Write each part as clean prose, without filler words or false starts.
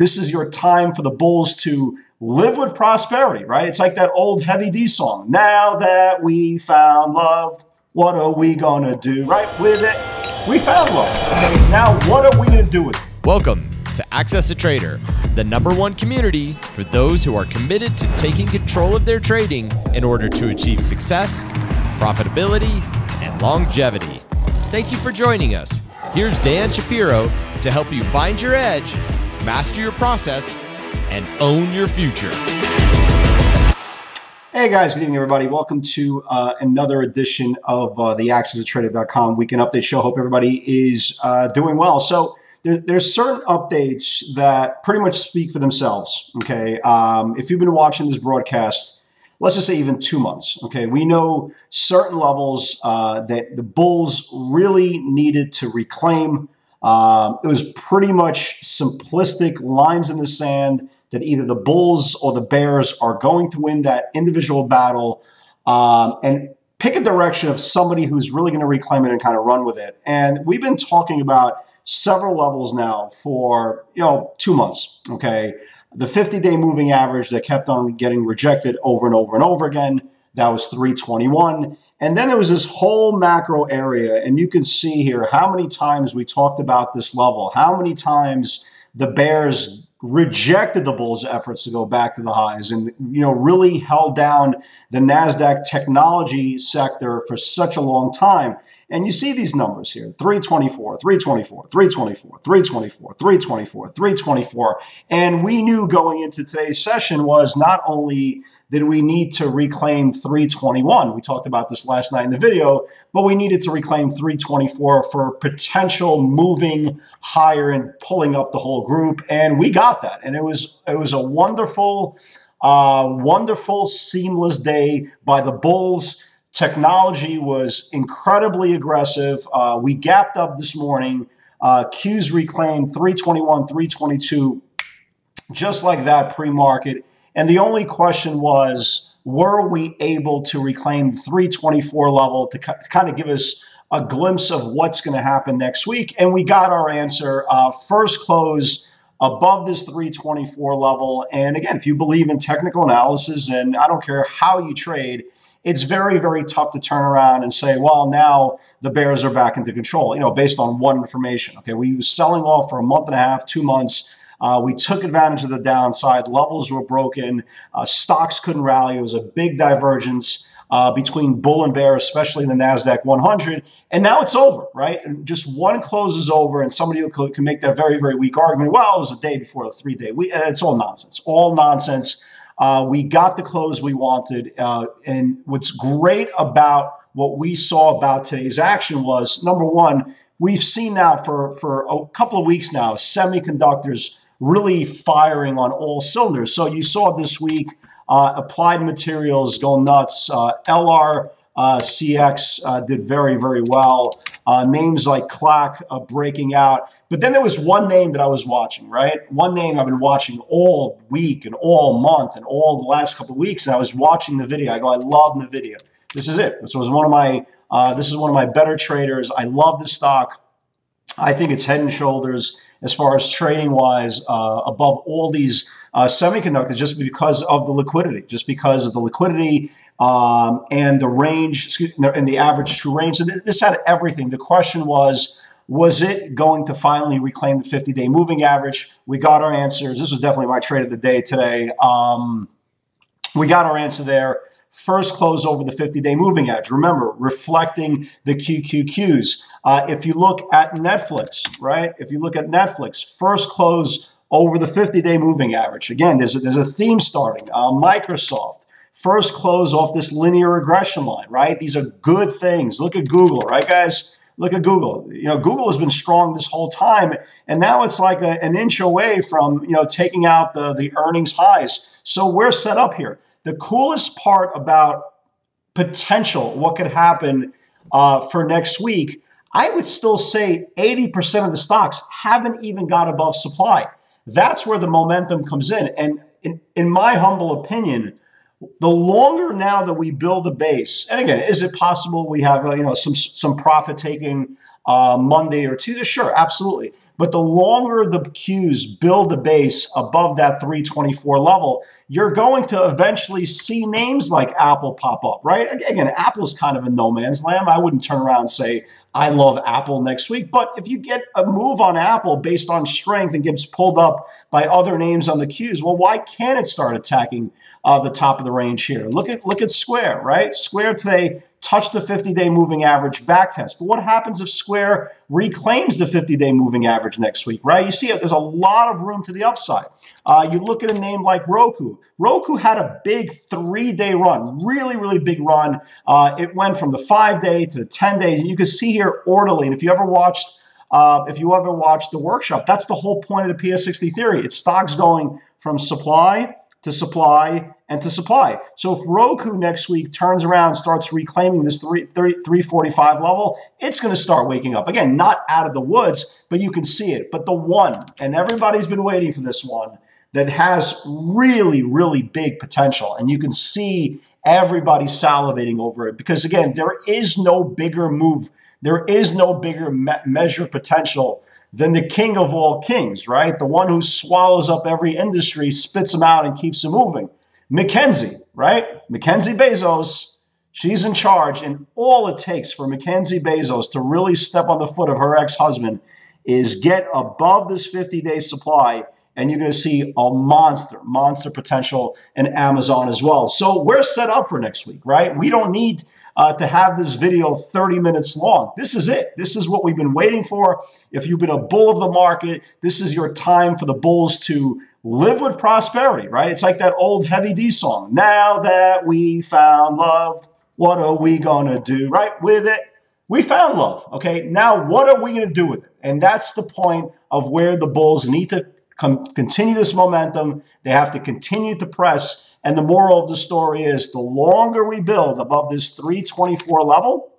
This is your time for the bulls to live with prosperity, right? It's like that old Heavy D song. Now that we found love, what are we gonna do, right? With it, we found love. Okay, now what are we gonna do with it? Welcome to Access a Trader, the #1 community for those who are committed to taking control of their trading in order to achieve success, profitability, and longevity. Thank you for joining us. Here's Dan Shapiro to help you find your edge, master your process, and own your future. Hey guys, good evening everybody. Welcome to another edition of the accessatrader.com weekend update show. Hope everybody is doing well. So there's certain updates that pretty much speak for themselves, okay? If you've been watching this broadcast, let's just say even 2 months, okay? We know certain levels that the bulls really needed to reclaim. It was pretty much simplistic lines in the sand that either the bulls or the bears are going to win that individual battle and pick a direction of somebody who's really going to reclaim it and kind of run with it. And we've been talking about several levels now for, 2 months, okay? The 50-day moving average that kept on getting rejected over and over and over again, that was 321. And then there was this whole macro area, and you can see here how many times we talked about this level, how many times the bears rejected the bulls' efforts to go back to the highs and, really held down the NASDAQ technology sector for such a long time. And you see these numbers here, 324, 324, 324, 324, 324, 324. And we knew going into today's session was not only that we need to reclaim 321. We talked about this last night in the video, but we needed to reclaim 324 for potential moving higher and pulling up the whole group, and we got that. And it was a wonderful, wonderful seamless day by the bulls. Technology was incredibly aggressive. We gapped up this morning. Qs reclaimed 321, 322, just like that pre-market. And the only question was, were we able to reclaim the 324 level to kind of give us a glimpse of what's going to happen next week? And we got our answer. First close above this 324 level. And again, if you believe in technical analysis, and I don't care how you trade, it's very, very tough to turn around and say, well, now the bears are back into control, based on one information. Okay, we were selling off for a month and a half, 2 months. We took advantage of the downside. Levels were broken. Stocks couldn't rally. It was a big divergence between bull and bear, especially in the NASDAQ 100. And now it's over, right? And just one close is over, and somebody can make that very, very weak argument. Well, it was the day before the 3 day. It's all nonsense. All nonsense. We got the close we wanted. And what's great about what we saw about today's action was, number one, we've seen now for a couple of weeks now, semiconductors really firing on all cylinders. So you saw this week Applied Materials go nuts. LRCX did very, very well. Names like Clack breaking out. But then there was one name that I was watching, right? One name I've been watching all week and all month and all the last couple of weeks. And I was watching the video. I go, I love NVIDIA. This is it. This was one of my better traders. I love this stock. I think it's head and shoulders as far as trading-wise above all these semiconductors, just because of the liquidity, and the range, and the average true range. And this had everything. The question was it going to finally reclaim the 50-day moving average? We got our answers. This was definitely my trade of the day today. We got our answer there. First close over the 50-day moving average. Remember, reflecting the QQQs. If you look at Netflix, right? If you look at Netflix, first close over the 50-day moving average. Again, there's a theme starting. Microsoft, first close off this linear regression line, right? These are good things. Look at Google, right, guys? Look at Google. Google has been strong this whole time, and now it's like an inch away from taking out the earnings highs. So we're set up here. The coolest part about potential, what could happen for next week, I would still say 80% of the stocks haven't even got above supply. That's where the momentum comes in. And in my humble opinion, the longer now that we build a base, and again, is it possible we have some profit taking Monday or Tuesday? Sure, absolutely. But the longer the Qs build the base above that 324 level, you're going to eventually see names like Apple pop up, right? Again, Apple's kind of a no man's land. I wouldn't turn around and say, I love Apple next week. But if you get a move on Apple based on strength and gets pulled up by other names on the Qs, well, why can't it start attacking the top of the range here? Look at Square, right? Square today touched the 50-day moving average back test. But what happens if Square reclaims the 50-day moving average next week, right? You see it, there's a lot of room to the upside. You look at a name like Roku. Roku had a big 3-day run, really, really big run. It went from the 5-day to the 10-day. You can see here orderly, and if you ever watched The Workshop, that's the whole point of the PS60 theory. It's stocks going from supply to supply and to supply. So if Roku next week turns around and starts reclaiming this 345 level, it's going to start waking up. Again, not out of the woods, but you can see it. But the one, and everybody's been waiting for this one, that has really, really big potential. And you can see everybody salivating over it because, again, there is no bigger move. There is no bigger measure potential than the king of all kings, right? The one who swallows up every industry, spits them out, and keeps them moving. Mackenzie, right? Mackenzie Bezos, she's in charge, and all it takes for Mackenzie Bezos to really step on the foot of her ex-husband is get above this 50-day supply, and you're going to see a monster potential in Amazon as well. So we're set up for next week, right? We don't need to have this video 30 minutes long. This is it. This is what we've been waiting for. If you've been a bull of the market, this is your time for the bulls to live with prosperity, right? It's like that old Heavy D song. Now that we found love, what are we going to do, right? With it, we found love, okay? Now what are we going to do with it? And that's the point of where the bulls need to continue this momentum. They have to continue to press. And the moral of the story is the longer we build above this 324 level,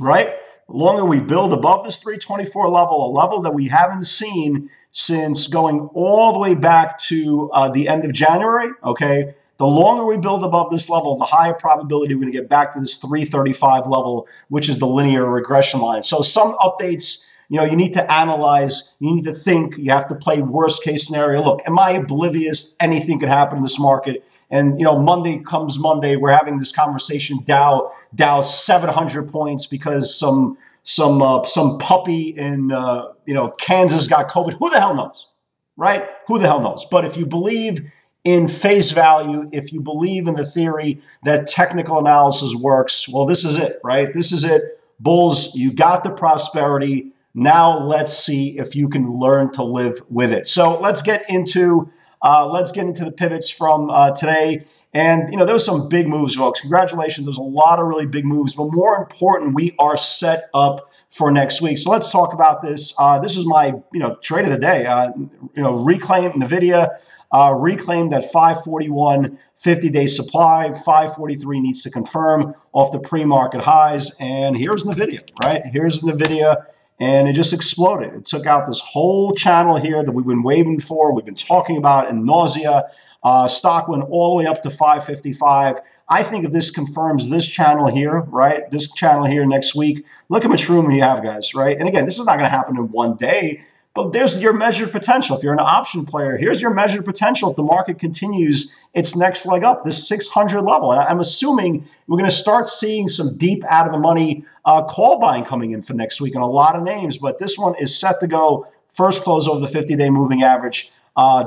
right? The longer we build above this 324 level, a level that we haven't seen since going all the way back to the end of January, okay, the longer we build above this level, the higher probability we're going to get back to this 335 level, which is the linear regression line. So some updates, you know, you need to analyze, you need to think, you have to play worst case scenario. Look, am I oblivious? Anything could happen in this market. And, you know, Monday, we're having this conversation, Dow 700 points because some puppy in Kansas got COVID. Who the hell knows, right? Who the hell knows? But if you believe in face value, if you believe in the theory that technical analysis works, well, this is it, right? This is it. Bulls, you got the prosperity. Now let's see if you can learn to live with it. So let's get into the pivots from today. And, you know, there was some big moves, folks. Congratulations. There's a lot of really big moves. But more important, we are set up for next week. So let's talk about this. This is my, trade of the day. Reclaim NVIDIA, reclaim that 541 50-day supply. 543 needs to confirm off the pre-market highs. And here's NVIDIA, right? Here's NVIDIA. And it just exploded. It took out this whole channel here that we've been waiting for, we've been talking about in nausea. Stock went all the way up to 555. I think if this confirms this channel here, right, this channel here next week, look how much room you have, guys, right? And again, this is not going to happen in one day, but there's your measured potential. If you're an option player, here's your measured potential if the market continues its next leg up, this 600 level. And I'm assuming we're going to start seeing some deep out-of-the-money call buying coming in for next week on a lot of names, but this one is set to go. First close over the 50-day moving average.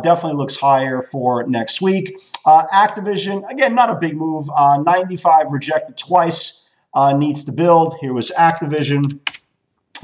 Definitely looks higher for next week. Activision, again, not a big move. 95 rejected twice, needs to build. Here was Activision,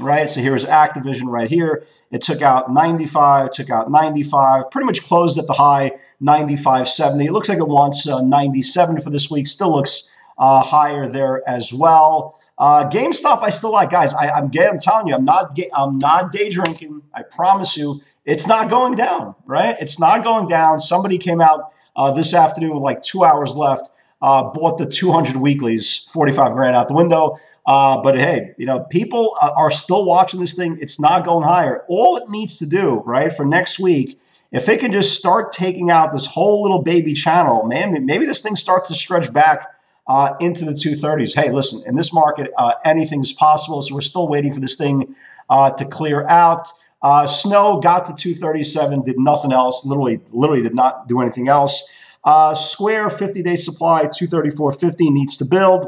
right? So here was Activision right here. It took out 95, took out 95, pretty much closed at the high, 95.70. It looks like it wants 97 for this week. Still looks higher there as well. GameStop, I still like. Guys, I'm telling you, I'm not day drinking. I promise you. It's not going down, right? It's not going down. Somebody came out this afternoon with like 2 hours left, bought the 200 weeklies, 45 grand out the window. But hey, you know, people are still watching this thing. It's not going higher. All it needs to do, right, for next week, if it can just start taking out this whole little baby channel, man, maybe this thing starts to stretch back into the 230s. Hey, listen, in this market, anything's possible. So we're still waiting for this thing to clear out. Snow got to 237, did nothing else, literally did not do anything else. Square 50-day supply, 234.50 needs to build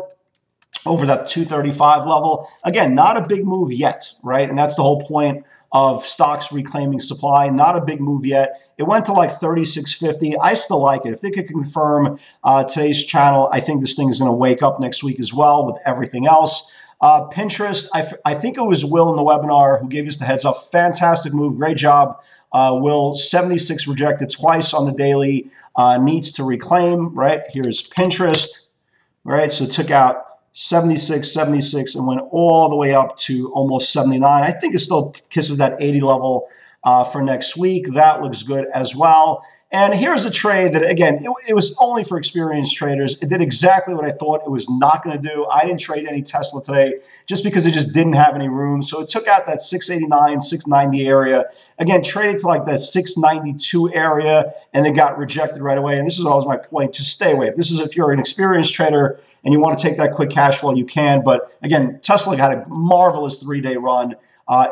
over that 235 level. Again, not a big move yet, right? And that's the whole point of stocks reclaiming supply. Not a big move yet. It went to like 36.50. I still like it. If they could confirm today's channel, I think this thing is going to wake up next week as well with everything else. Pinterest, I think it was Will in the webinar who gave us the heads up. Fantastic move. Great job, Will. 76 rejected twice on the daily. Needs to reclaim, right? Here's Pinterest, right? So it took out 76, 76, and went all the way up to almost 79. I think it still kisses that 80 level for next week. That looks good as well. And here's a trade that, again, it was only for experienced traders. It did exactly what I thought it was not going to do. I didn't trade any Tesla today just because it just didn't have any room. So it took out that 689, 690 area. Again, traded to like that 692 area and then got rejected right away. And this is always my point. Just stay away. If you're an experienced trader and you want to take that quick cash flow, you can. But again, Tesla had a marvelous three-day run.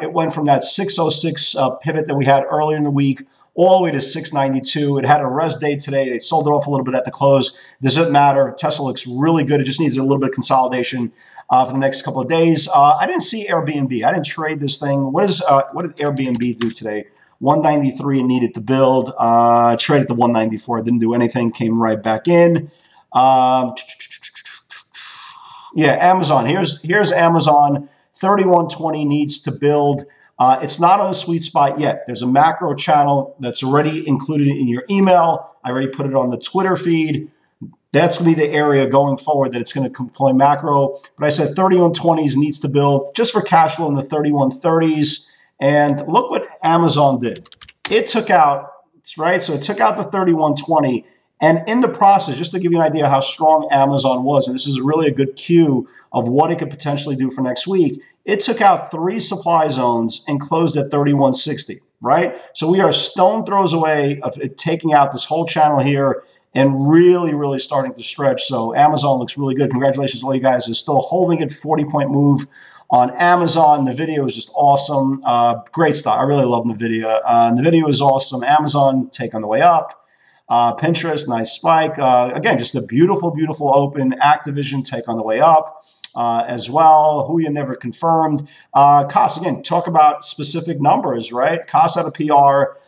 It went from that 606 pivot that we had earlier in the week all the way to 692. It had a rest day today. They sold it off a little bit at the close. Doesn't matter. Tesla looks really good. It just needs a little bit of consolidation for the next couple of days. I didn't see Airbnb. I didn't trade this thing. What did Airbnb do today? 193 and needed to build. Traded to 194. Didn't do anything. Came right back in. Yeah, Amazon. Here's Amazon. 3120 needs to build. It's not on the sweet spot yet. There's a macro channel that's already included in your email. I already put it on the Twitter feed. That's going to be the area going forward that it's going to play macro. But I said 3120s needs to build just for cash flow in the 3130s. And look what Amazon did. It took out, right? So it took out the 3120. And in the process, just to give you an idea how strong Amazon was, and this is really a good cue of what it could potentially do for next week, it took out three supply zones and closed at 3160, right? So we are stone throws away of it taking out this whole channel here and really, really starting to stretch. So Amazon looks really good. Congratulations to all you guys. It's still holding it, 40-point move on Amazon. NVIDIA is just awesome. Great stock. I really love NVIDIA. NVIDIA is awesome. Amazon, take on the way up. Pinterest, nice spike. Again, just a beautiful, beautiful open. Activision take on the way up as well. Who you never confirmed. Cost, again, talk about specific numbers, right? Cost out of PR.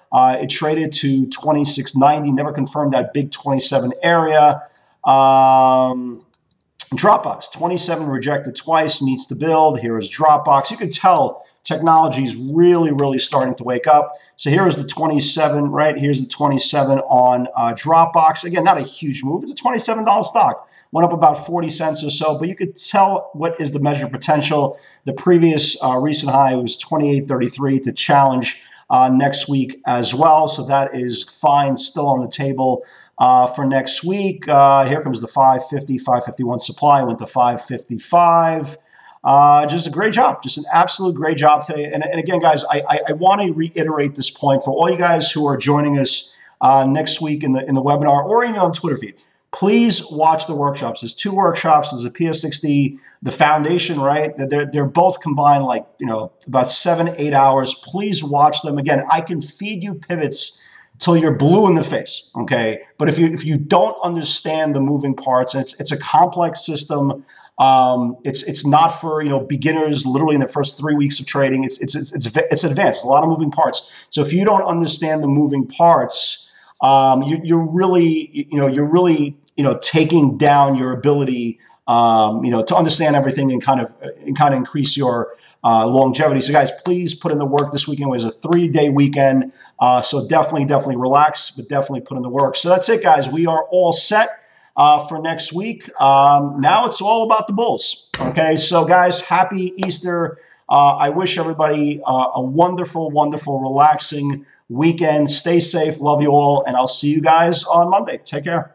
It traded to 2690. Never confirmed that big 27 area. Dropbox, 27 rejected twice. Needs to build. Here is Dropbox. You can tell technology is really, really starting to wake up. So here is the 27, right? Here's the 27 on Dropbox. Again, not a huge move. It's a $27 stock. Went up about 40 cents or so, but you could tell what is the measured potential. The previous recent high was 28.33 to challenge next week as well. So that is fine, still on the table for next week. Here comes the 550, 551 supply. Went to 555. Just a great job, just an absolute great job today. And again, guys, I want to reiterate this point for all you guys who are joining us next week in the webinar or even on Twitter feed. Please watch the workshops. There's two workshops. There's a PS60, the foundation, right? They're both combined like, you know, about 7-8 hours. Please watch them. Again, I can feed you pivots till you're blue in the face, okay? But if you don't understand the moving parts, it's a complex system. It's not for, you know, beginners literally in the first 3 weeks of trading. It's advanced, a lot of moving parts. So if you don't understand the moving parts, you're really taking down your ability, to understand everything and kind of increase your longevity. So guys, please put in the work. This weekend was a 3-day weekend. So definitely relax, but definitely put in the work. So that's it, guys. We are all set for next week. Now it's all about the bulls. Okay, so guys, happy Easter. I wish everybody a wonderful, wonderful, relaxing weekend. Stay safe. Love you all. And I'll see you guys on Monday. Take care.